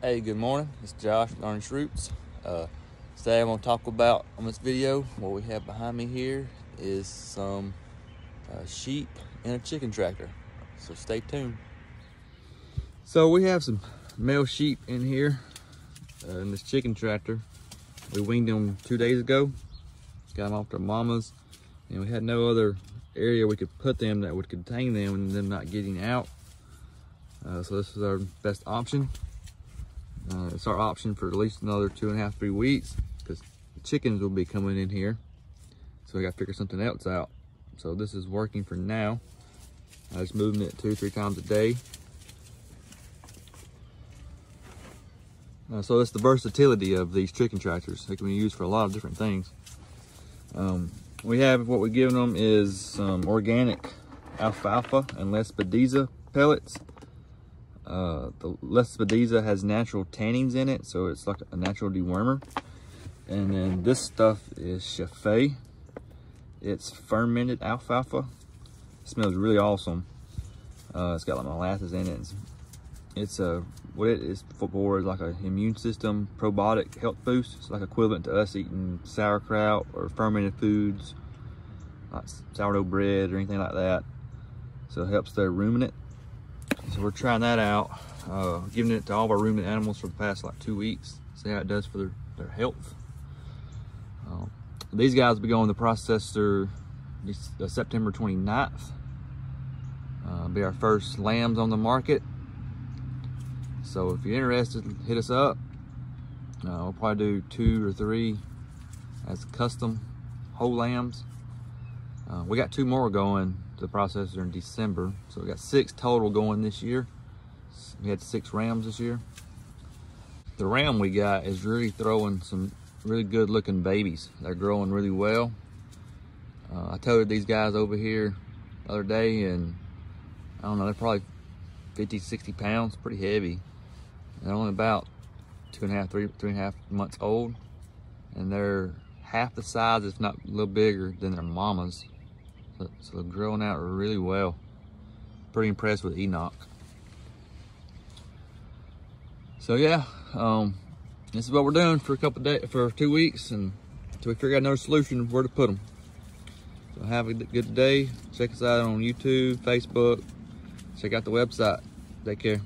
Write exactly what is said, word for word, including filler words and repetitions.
Hey, good morning. It's Josh with Earnest Roots. Uh, today I'm going to talk about, on this video, what we have behind me here is some uh, sheep and a chicken tractor. So stay tuned. So we have some male sheep in here uh, in this chicken tractor. We weaned them two days ago. Got them off their mamas. And we had no other area we could put them that would contain them and them not getting out. Uh, so this is our best option. Uh, it's our option for at least another two and a half, three weeks because the chickens will be coming in here. So we got to figure something else out. So this is working for now. I was moving it two, three times a day. Uh, so that's the versatility of these chicken tractors. They can be used for a lot of different things. Um, we have, what we're giving them is some um, organic alfalfa and Lespedeza pellets. Uh, the Lespedeza has natural tannins in it, so it's like a natural dewormer. And then this stuff is Chaffé. It's fermented alfalfa. It smells really awesome. Uh, it's got like molasses in it. It's, it's a, what it is for is like an immune system probiotic health boost. It's like equivalent to us eating sauerkraut or fermented foods, like sourdough bread or anything like that. So it helps their ruminant. So we're trying that out, uh, giving it to all of our ruminant animals for the past like two weeks. See how it does for their, their health. Uh, these guys will be going to the processor uh, September twenty-ninth. Uh, be our first lambs on the market. So if you're interested, hit us up. Uh, we'll probably do two or three as custom whole lambs. Uh, we got two more going to the processor in December. So we got six total going this year. We had six rams this year. The ram we got is really throwing some really good looking babies. They're growing really well. Uh, I toted these guys over here the other day and I don't know, they're probably fifty, sixty pounds, pretty heavy. They're only about two and a half, three, three and a half months old. And they're half the size, if not a little bigger than their mamas. So they're growing out really well. Pretty impressed with Enoch. So yeah, um, this is what we're doing for a couple days, for two weeks, and until we figure out another solution of where to put them. So have a good day. Check us out on YouTube, Facebook. Check out the website. Take care.